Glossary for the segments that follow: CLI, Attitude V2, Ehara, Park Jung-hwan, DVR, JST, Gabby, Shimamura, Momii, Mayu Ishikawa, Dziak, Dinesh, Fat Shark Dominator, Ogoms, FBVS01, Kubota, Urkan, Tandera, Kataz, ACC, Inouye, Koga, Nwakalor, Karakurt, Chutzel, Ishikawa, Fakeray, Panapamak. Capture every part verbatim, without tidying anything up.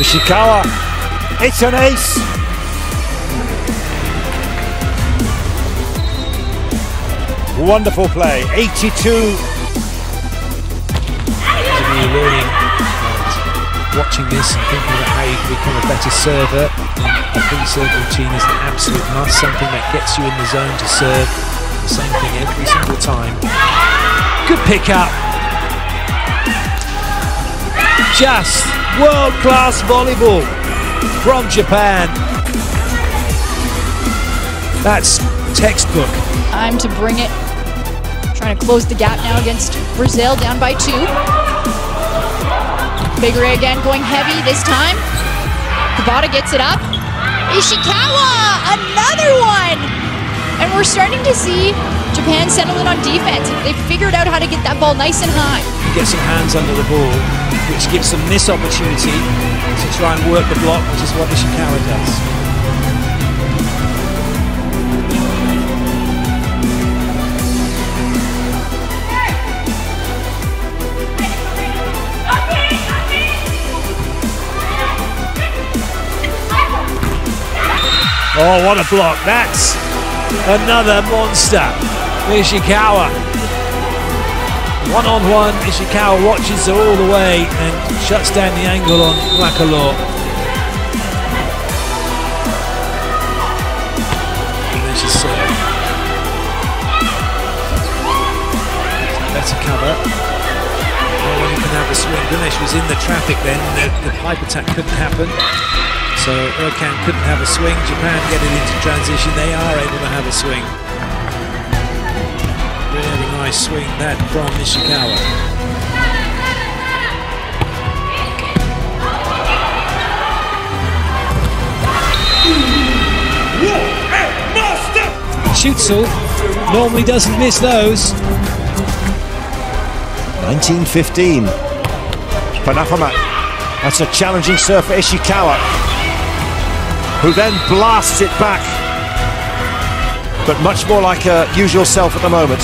Ishikawa, it's an ace! Wonderful play, eighty-two. Really watching this and thinking about how you can become a better server. And a free serve routine is an absolute must, something that gets you in the zone to serve. The same thing every single time. Good pick up. Just world-class volleyball from Japan. That's textbook. Time to bring it. Trying to close the gap now against Brazil, down by two. Fakeray again going heavy this time. Kubota gets it up. Ishikawa, another one! And we're starting to see Japan settle in on defense. They've figured out how to get that ball nice and high. You get some hands under the ball, which gives them this opportunity to try and work the block, which is what Ishikawa does. Oh, what a block. That's another monster. Ishikawa. One-on-one, Ishikawa watches her all the way and shuts down the angle on Nwakalor. And then she's served. Better cover. No one can have a swing. Dinesh was in the traffic then. The, the pipe attack couldn't happen. So Urkan couldn't have a swing, Japan get it into transition, they are able to have a swing. Really nice swing that from Ishikawa. Chutzel normally doesn't miss those. nineteen fifteen. Panapamak. That's a challenging serve for Ishikawa, who then blasts it back, but much more like her usual self at the moment.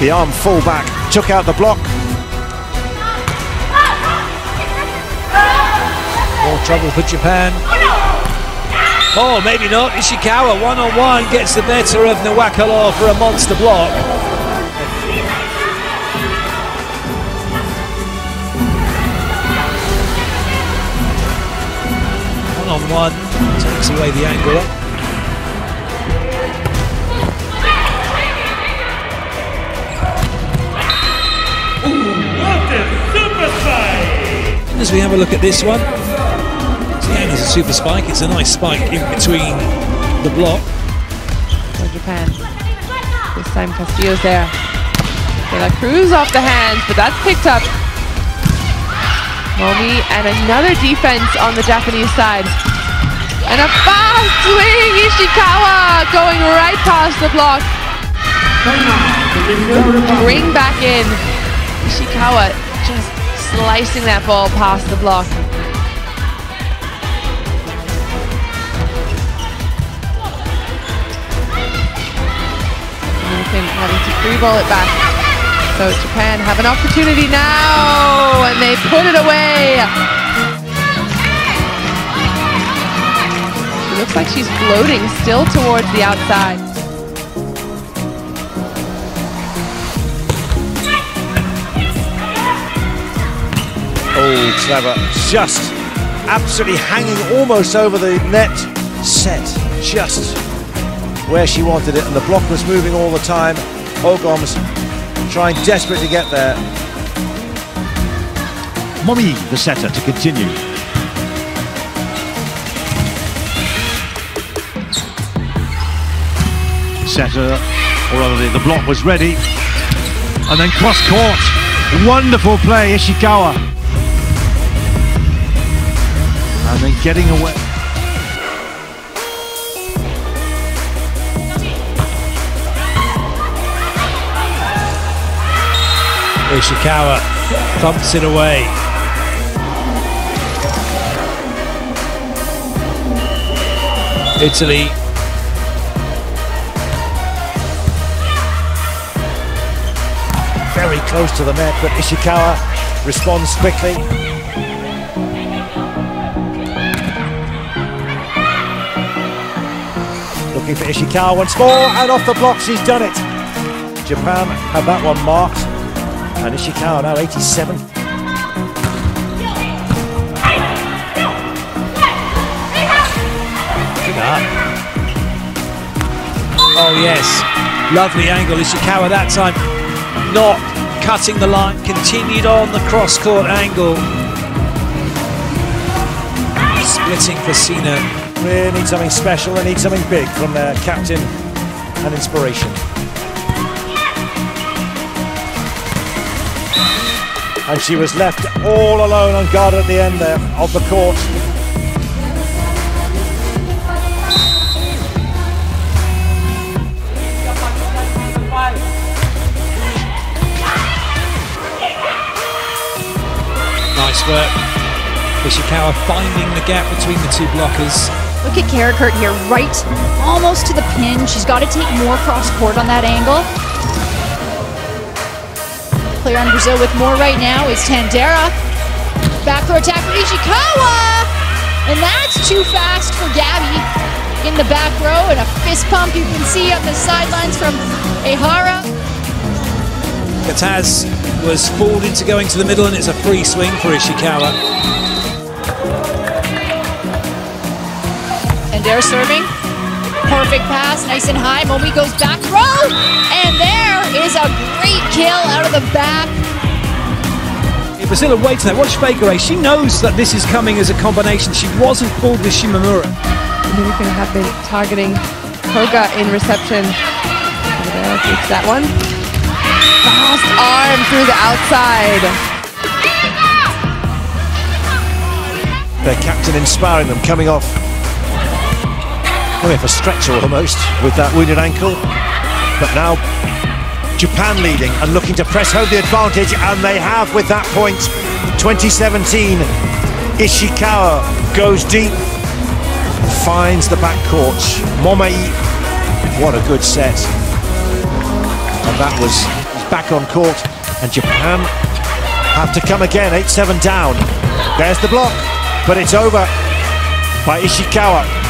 The arm full back, took out the block. More trouble for Japan. Oh, maybe not. Ishikawa one-on-one gets the better of Nwakalor for a monster block. One-on-one. Takes away the angle up. As we have a look at this one, Dziak is a super spike. It's a nice spike in between the block. So Japan, this time Castillo's there. De La Cruz off the hands, but that's picked up. Momii and another defense on the Japanese side. And a fast swing, Ishikawa going right past the block. Bring back in. Ishikawa just slicing that ball past the block. And having to free ball it back. So Japan have an opportunity now, and they put it away. Looks like she's floating still towards the outside. Oh, clever. Just absolutely hanging almost over the net. Set just where she wanted it, and the block was moving all the time. Ogoms trying desperately to get there. Momii, the setter, to continue. Setter, or rather the block was ready, and then cross court. Wonderful play, Ishikawa, and then getting away. Ishikawa thumps it away. Italy. Very close to the net, but Ishikawa responds quickly. looking for Ishikawa once more, and off the block, she's done it. Japan had that one marked, and Ishikawa now eighty-seven. Look at that. Oh yes, lovely angle, Ishikawa that time, not cutting the line, continued on the cross-court angle. Splitting for Cena. They need something special, they need something big from their captain and inspiration. And she was left all alone on guard at the end there of the court. Nice work. Ishikawa finding the gap between the two blockers. Look at Karakurt here, right almost to the pin. She's got to take more cross-court on that angle. Player on Brazil with more right now is Tandera. Back throw attack for Ishikawa! And that's too fast for Gabby in the back row, and a fist pump you can see on the sidelines from Ehara. Kataz was fooled into going to the middle, and it's a free swing for Ishikawa. Tandera serving, perfect pass, nice and high. Momii goes back row, and there is a great kill out of the back. If Brazil had waited there, watch Fakeray. She knows that this is coming as a combination. She wasn't fooled with Shimamura. He's going to have been targeting Koga in reception. It's that one. Fast arm through the outside. Their captain inspiring them, coming off coming off a stretcher almost with that wounded ankle, but now Japan leading and looking to press home the advantage, and they have with that point. Twenty seventeen, Ishikawa goes deep, finds the backcourt. Momii, what a good set, and that was back on court, and Japan have to come again. Eight seven down. There's the block, but it's over by Ishikawa.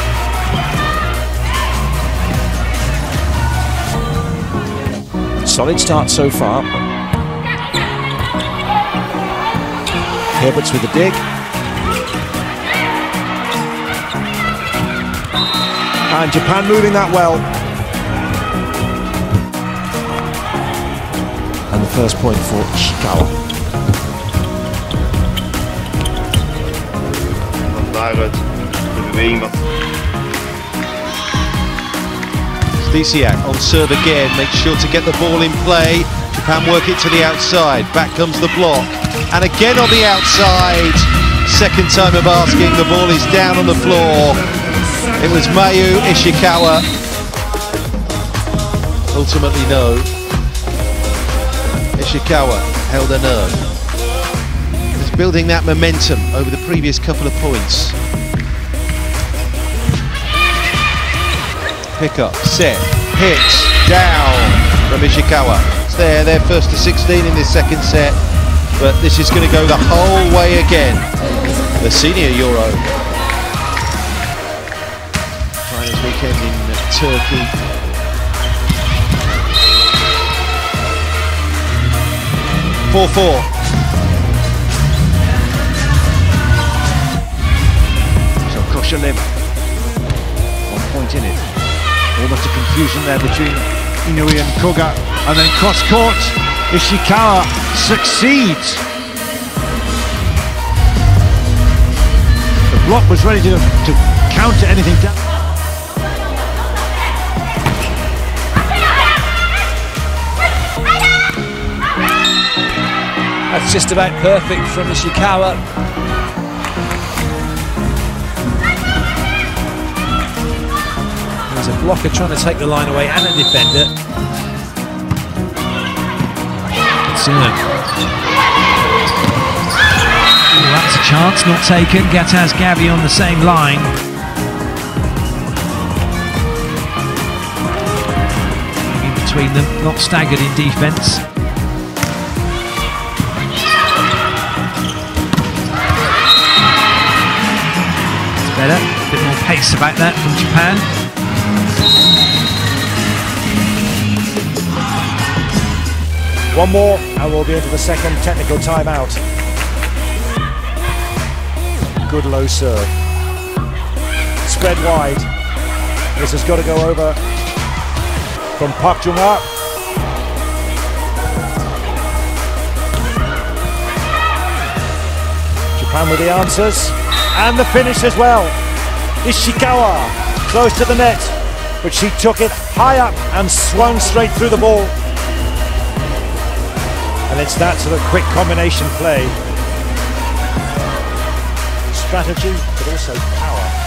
Solid start so far. Herbert's with the dig, and Japan moving that well. And the first point for Ishikawa. Dziak on serve again, makes sure to get the ball in play. Japan work it to the outside, back comes the block, and again on the outside. Second time of asking, the ball is down on the floor. It was Mayu Ishikawa. Ultimately no. Ishikawa held her nerve. It was building that momentum over the previous couple of points. Pick up, set, hits, down from Ishikawa. It's there, they're first to sixteen in this second set, but this is going to go the whole way again. The senior Euro. Finals weekend in Turkey. four four. So Koshalema, one point in it. Almost a confusion there between Inouye and Koga, and then cross court. Ishikawa succeeds. The block was ready to, to counter anything down. That's just about perfect from Ishikawa. There's a blocker trying to take the line away and a defender. Cena. Oh, that's a chance not taken. Kataz, Gabby on the same line. In between them, not staggered in defence. Better. A bit more pace about that from Japan. One more, and we'll be into the second technical timeout. Good low serve. Spread wide. This has got to go over from Park Jung-hwan. Japan with the answers. And the finish as well. Ishikawa close to the net, but she took it high up and swung straight through the ball. And it's that sort of quick combination play. Strategy, but also power.